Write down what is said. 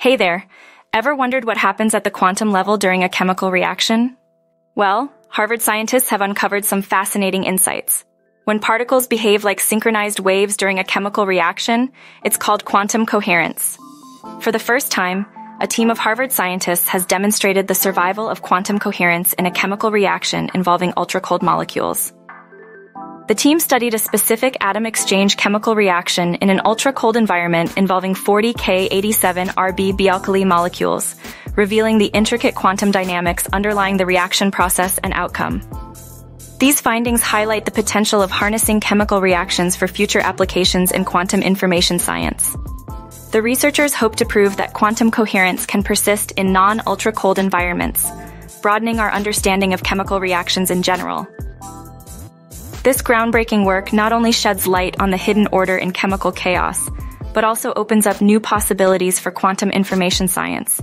Hey there! Ever wondered what happens at the quantum level during a chemical reaction? Well, Harvard scientists have uncovered some fascinating insights. When particles behave like synchronized waves during a chemical reaction, it's called quantum coherence. For the first time, a team of Harvard scientists has demonstrated the survival of quantum coherence in a chemical reaction involving ultra-cold molecules. The team studied a specific atom exchange chemical reaction in an ultra-cold environment involving 40K87Rb alkali molecules, revealing the intricate quantum dynamics underlying the reaction process and outcome. These findings highlight the potential of harnessing chemical reactions for future applications in quantum information science. The researchers hope to prove that quantum coherence can persist in non-ultra-cold environments, broadening our understanding of chemical reactions in general. This groundbreaking work not only sheds light on the hidden order in chemical chaos, but also opens up new possibilities for quantum information science.